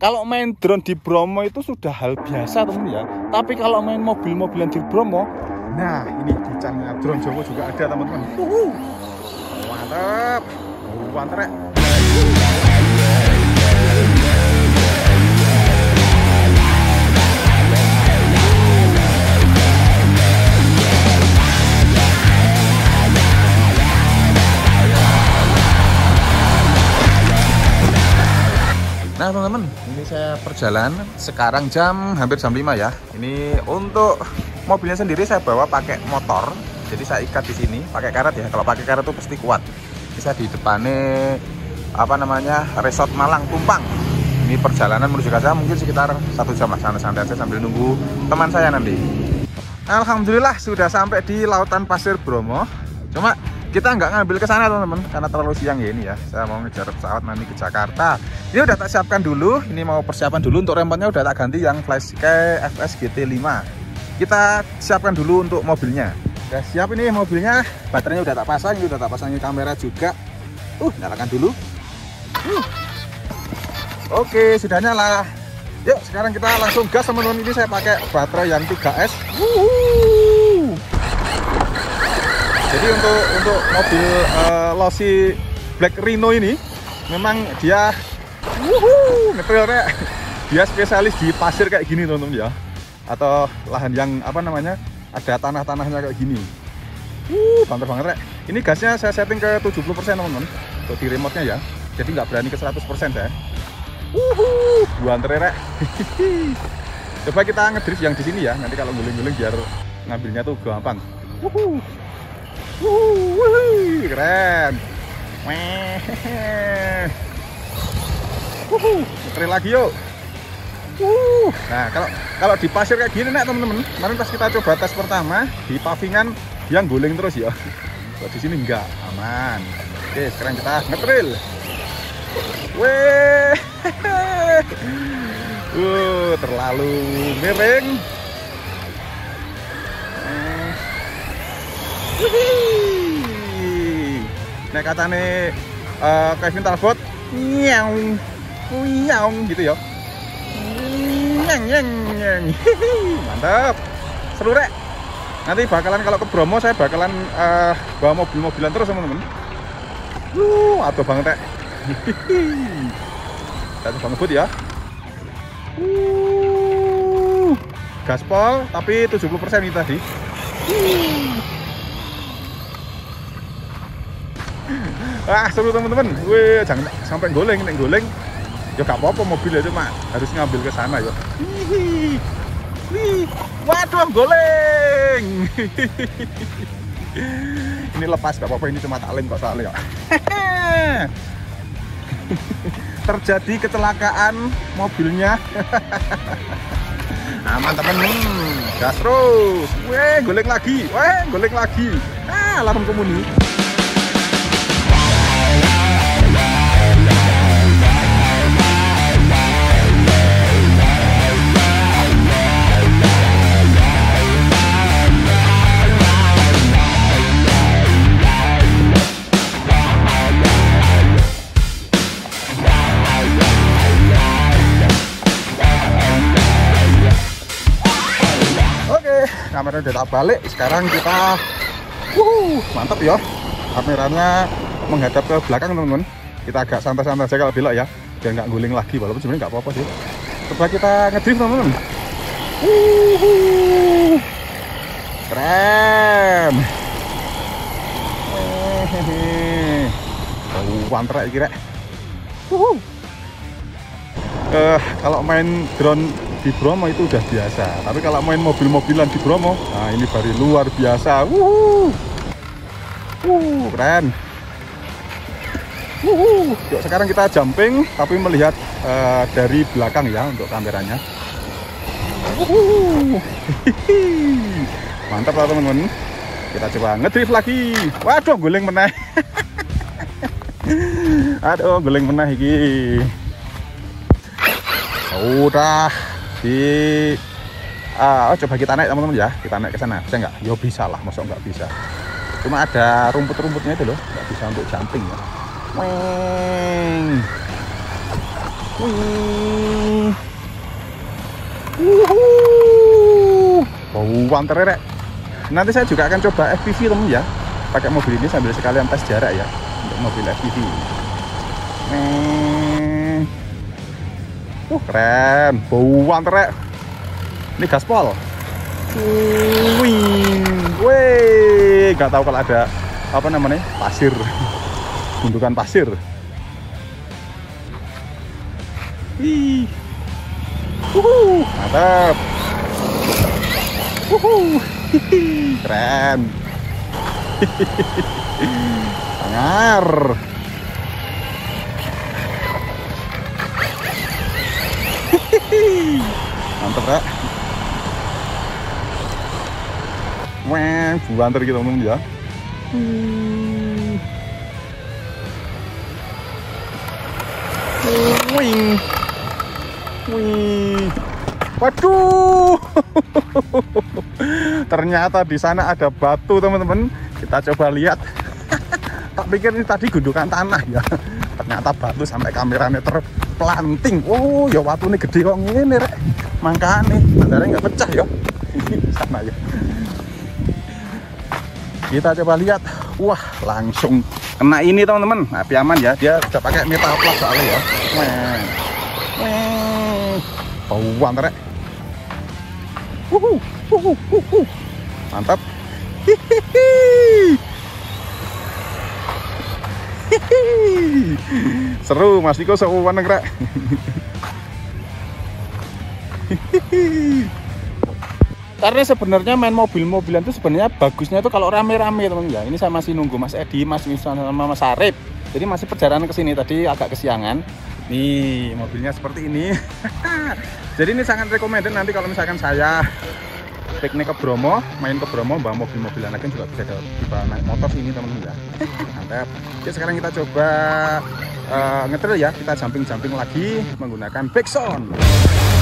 Kalau main drone di Bromo itu sudah hal biasa teman ya. Tapi kalau main mobil-mobilan di Bromo, nah ini di channel Drone Jowo juga ada teman-teman. Mantap, mantap. Nah teman-teman, ini saya perjalanan sekarang hampir jam 5 ya. Ini untuk mobilnya sendiri saya bawa pakai motor, jadi saya ikat di sini pakai karet ya. Kalau pakai karet itu pasti kuat. Bisa di depannya apa namanya resort Malang Tumpang. Ini perjalanan menuju Jakarta mungkin sekitar 1 jam lah, santai-santai aja sambil nunggu teman saya nanti. Alhamdulillah sudah sampai di Lautan Pasir Bromo. Cuma kita nggak ngambil ke sana teman-teman karena terlalu siang ya ini ya. Saya mau ngejar pesawat nanti ke Jakarta. Ini udah tak siapkan dulu, ini mau persiapan dulu untuk rempetnya udah tak ganti yang Flysky FS GT5. Kita siapkan dulu untuk mobilnya. Udah siap ini mobilnya, baterainya udah tak pasang, ini udah tak pasangin kamera juga. Nyalakan dulu. Oke, sudah nyala. Yuk, sekarang kita langsung gas teman-teman. Ini saya pakai baterai yang 3S. Jadi untuk mobil Losi Black Rhino ini memang dia ngetrailnya dia spesialis di pasir kayak gini teman-teman ya, atau lahan yang apa namanya ada tanah-tanahnya kayak gini. Banter banget rek. Ini gasnya saya setting ke 70% teman-teman untuk di remote-nya ya, jadi nggak berani ke 100% ya. Banter rek. Coba kita ngedrift yang di sini ya, nanti kalau guling-guling biar ngambilnya tuh gampang. Keren. Keren lagi yuk. Nah, kalau di pasir kayak gini nih teman-teman. Kemarin pas kita coba tes pertama di pavingan yang guling terus ya. Kalau di sini enggak, aman. Oke, sekarang kita ngetril. Weh. Terlalu miring. Nah katanya Kevin Talbot nyong nyong gitu ya, nyeng nyeng nyeng. Mantap, seru rek. Nanti bakalan kalau ke Bromo saya bakalan bawa mobil-mobilan terus teman-teman. Atau banget rek. Kita coba ngebut ya. Gaspol tapi 70% ini tadi. Seru teman-teman. Wih, jangan sampai goleng, nek goleng ya gak apa-apa mobilnya, cuma harus ngambil ke sana ya. Waduh, goleng. Ini lepas gak apa-apa, ini cuma taklim kok soalnya. Terjadi kecelakaan mobilnya. Aman temen-temen. Gas terus. Wih, goleng lagi. Wih, goleng lagi. Alarm kemuni. Kamera udah tak balik, sekarang kita mantap ya. Kameranya menghadap ke belakang teman-teman. Kita agak santai-santai aja kalau belok ya, biar nggak guling lagi, walaupun sebenarnya nggak apa-apa sih. Coba kita ngedrift teman-teman. Keren. Wantrek iki rek. Kalau main drone di Bromo itu udah biasa, tapi kalau main mobil-mobilan di Bromo, nah ini baru luar biasa. Keren. Yuk, sekarang kita jumping tapi melihat dari belakang ya untuk kameranya. Mantap lah teman-teman. Kita coba ngedrift lagi. Waduh, guling meneh. Aduh, guling meneh iki. Udah di coba kita naik teman-teman ya, kita naik ke sana bisa nggak? Yo bisa lah, masuk nggak bisa, cuma ada rumput-rumputnya itu loh, nggak bisa untuk jumping ya. Wang tererek. Nanti saya juga akan coba FPV temen ya, pakai mobil ini sambil sekalian tes jarak ya untuk mobil FPV. Keren, bauan terek. Ini gaspol. Wih, wih, nggak tahu kalau ada apa namanya pasir, gundukan pasir. Wih, mantap. Keren. Sangar. Mantap ya. Wah, buanter kita ngomong ya. Wing. Wih. Waduh. Ternyata di sana ada batu, teman-teman. Kita coba lihat. Tak pikir ini tadi gundukan tanah ya. Ternyata batu sampai kameranya terpelanting. Oh, ya batu ini gede kok ngene rek. Mangkane bandarnya nggak pecah ya. Sama ya. Kita coba lihat. Wah, langsung kena ini, teman-teman. Tapi aman ya. Dia udah pakai Meta Plus soalnya ya. Bauan rek. Mantap. Seru Mas Niko seruan ngerek. Karena sebenarnya main mobil-mobilan itu sebenarnya bagusnya itu kalau rame-rame, teman-teman ya. Ini saya masih nunggu Mas Edi, Mas Wisan sama Mas Arif. Jadi masih perjalanan ke sini, tadi agak kesiangan. Nih mobilnya seperti ini. Jadi ini sangat recommended nanti kalau misalkan saya piknik ke Bromo, main ke Bromo, bawa mobil-mobilan lagi juga bisa naik motor ini, teman-teman ya. Mantap. Jadi sekarang kita coba ngetrail ya, kita jumping-jumping lagi menggunakan backsound.